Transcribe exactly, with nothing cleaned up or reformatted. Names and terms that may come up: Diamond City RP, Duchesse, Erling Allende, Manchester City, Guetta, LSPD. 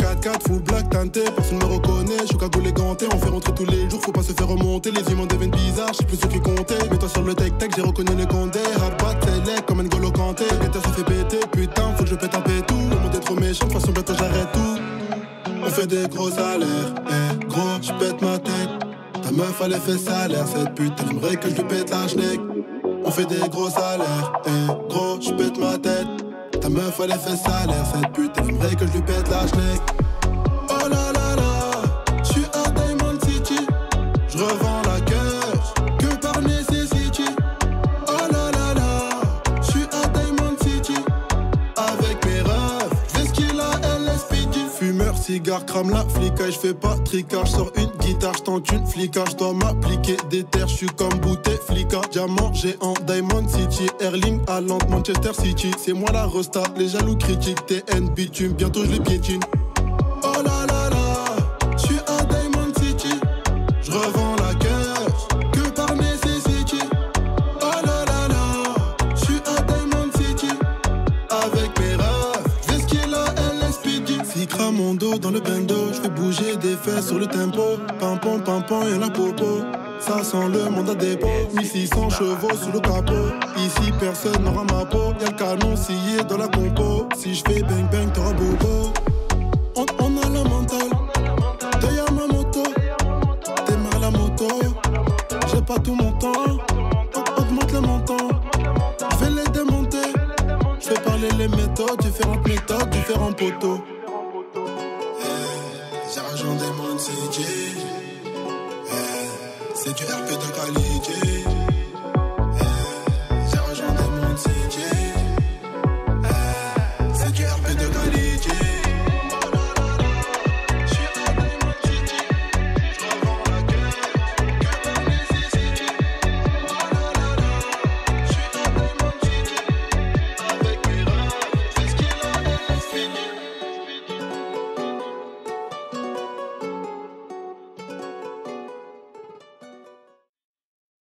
quatre quatre, full black, teinté, personne me reconnaît. Je suis cagoulé, ganté, on fait rentrer tous les jours, faut pas se faire remonter. Les humains deviennent bizarres, je sais plus ce qui comptait. Mets-toi sur le tech-tech, j'ai reconnu le condé. Rabat, c'est comme un golo canté. Guetta, ça fait péter, putain, faut que je pète un pétou. Le monde est trop méchant, de toute façon, bientôt j'arrête tout. On fait des gros salaires, eh, gros, je pète ma tête. Ta meuf, elle fait salaire, cette putain, j'aimerais que je lui pète la schneck. On fait des gros salaires, eh, gros, je pète ma tête. Ta meuf elle fait salaire, cette pute, elle aimerait que je lui pète la schneck. Oh la la la, j'suis à Diamond City, j'revends la cœur, que par nécessité. Oh la la la, j'suis à Diamond City, avec mes rêves, j'fais ce qu'il a, L S P D. Fumeur, cigare, crame la flicage, j'fais pas tricage, j'sors une guitare, j'tente une flicage, j'dois m'appliquer des terres, j'suis comme bouteille flicage. Diamant géant, Diamond City, Erling Allende, Manchester City. C'est moi la resta, les jaloux critiques, T N bitume, bientôt je les piétine. Oh la la la, j'suis à Diamond City, j'revends la cœur, que par nécessité. Oh la la la, j'suis à Diamond City, avec mes rêves, j'fais ce qu'il a, L S P D. Si crame mon dos dans le bendo, j'fais bouger des fesses sur le tempo. Pimpon, pimpon, y'en a popo. Ça sent le mandat dépôt, mille six cents chevaux sous le capot. Ici personne n'aura ma peau, y'a le canon scié dans la compo. Si je fais bang bang t'auras bobo. On, on a la mentale, deuil à ma moto. T'es mal à moto, j'ai pas tout mon temps. Augmente le montant, je vais les démonter. Je fais parler les méthodes, différentes méthodes, différents poteaux. Hey, j'argent des mondes, c'est J. C'est du R P de qualité.